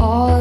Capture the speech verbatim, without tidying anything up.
all